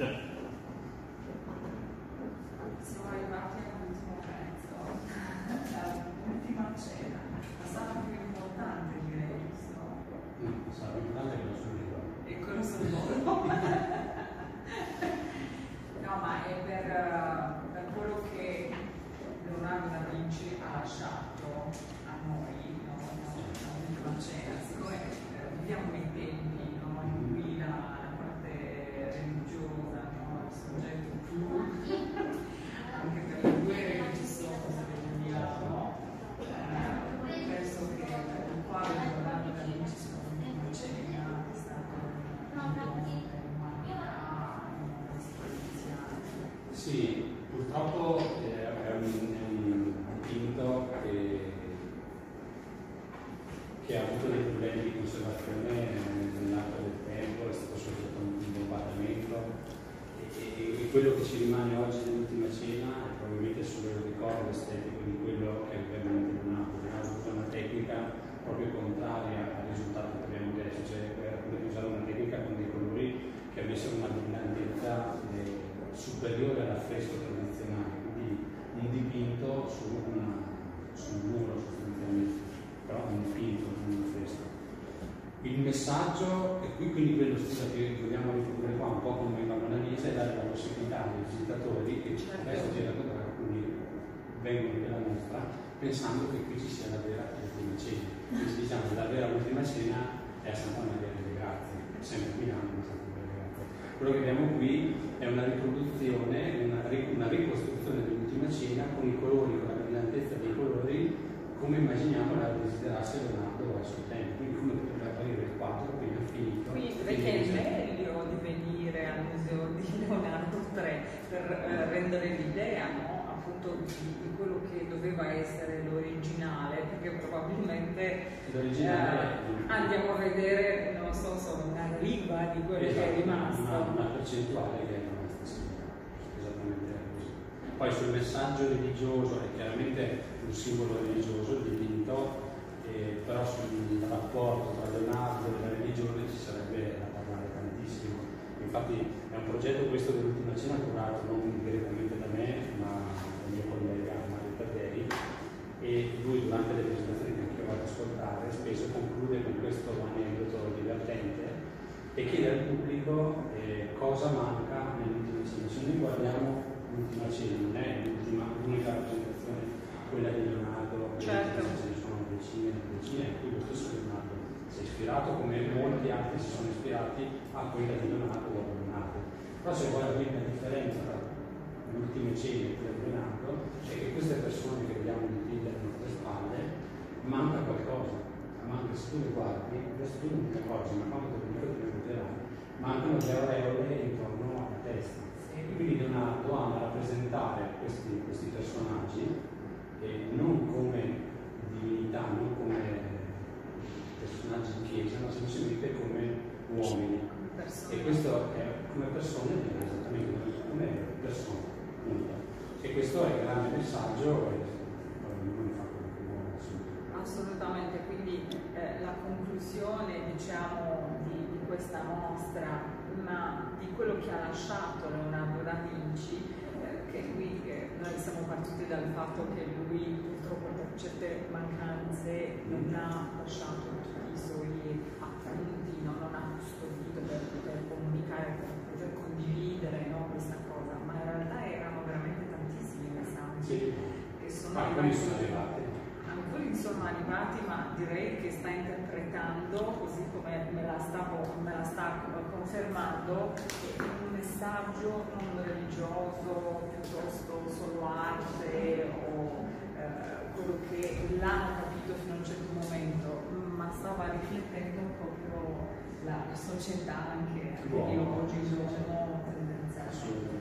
Yeah. Siamo arrivati all'ultimo pezzo, l'ultima cena, la sala più importante direi, no? La sala più importante è quello sul volo. No, ma è per quello che Leonardo da Vinci ha lasciato a noi, no? L'ultima cena, siccome viviamo nei tempi, no? In cui la parte religiosa, no? Il soggetto più... anche per le due religiose del dialogo, penso che il quadro di Leonardo da Vinci sull'ultima cena è stato una esperienza. Sì, purtroppo è un dipinto che ha avuto dei problemi di conservazione nell'arco del tempo, è stato soggetto a un bombardamento. E quello che ci rimane oggi dell'ultima cena è probabilmente solo il ricordo estetico di quello che ovviamente non ha avuto una tecnica proprio contraria al risultato che abbiamo adesso, cioè quello di usare una tecnica con dei colori che avessero una brillantezza superiore all'affresco tradizionale, quindi un dipinto su un muro sostanzialmente, però un dipinto, non un affresco. Il messaggio è qui, quindi quello stesso che vogliamo riprodurre qua, un po' come la Mona Lisa, è dare la possibilità ai visitatori, che adesso girano da alcuni vengono nella mostra, pensando che qui ci sia la vera ultima cena. Quindi diciamo che la vera ultima cena è a Santa Maria delle Grazie, sempre a Milano, ma Santa Maria delle Grazie. Quello che abbiamo qui è una riproduzione, una ricostruzione dell'ultima cena con i colori, con la brillantezza dei colori, come immaginiamo la desiderasse Leonardo al suo tempo, quindi come potrebbe apparire il quadro appena finito. Quindi perché è meglio di venire al museo di Leonardo 3 per rendere l'idea, no? Appunto di quello che doveva essere l'originale, perché probabilmente andiamo a vedere, non so, una riva di quello che è rimasto. Una percentuale che è rimasta, sì. Esattamente. Poi sul messaggio religioso è chiaramente un simbolo religioso, il dipinto, però sul rapporto tra Leonardo e la religione ci sarebbe da parlare tantissimo. Infatti è un progetto questo dell'ultima cena curato non direttamente da me, ma dal mio collega Mario Taddei, e lui durante le presentazioni che anche io vado ad ascoltare spesso conclude con questo aneddoto divertente e chiede al pubblico cosa manca nell'ultima cena. Se noi guardiamo l'ultima cena non è l'unica rappresentazione, quella di Leonardo, certo. Ce ne sono decine, in cui lo stesso Leonardo si è ispirato, come molti altri si sono ispirati a quella di Leonardo dopo Leonardo. Però se guardi la differenza tra l'ultima cena e quella di Leonardo, cioè che queste persone che vediamo dipinte alle nostre spalle, manca qualcosa, manca, se tu le guardi, adesso tu non le guardi, ma quando te lo ricorderai, mancano le aureole intorno alla testa. E quindi Leonardo ama rappresentare questi personaggi non come divinità, non come personaggi di chiesa, ma semplicemente come uomini. E questo è come persone, esattamente come persone, unica. E questo è il grande messaggio, ognuno fa quello che vuole. Assolutamente, quindi la conclusione, diciamo, di questa mostra, ma di quello che ha lasciato Leonardo da Vinci, che qui noi siamo partiti dal fatto che lui purtroppo per certe mancanze non ha lasciato tutti i suoi appunti, no? Non ha custodito per poter comunicare, per poter condividere, no? Questa cosa, ma in realtà erano veramente tantissimi messaggi, sì, che sono arrivati. Alcuni sono arrivati, ma direi che sta interpretando, così come me la sta confermando, un messaggio non religioso, piuttosto solo arte o quello che l'hanno capito fino a un certo momento, ma stava riflettendo proprio la società anche di oggi, l'uomo tendenziale.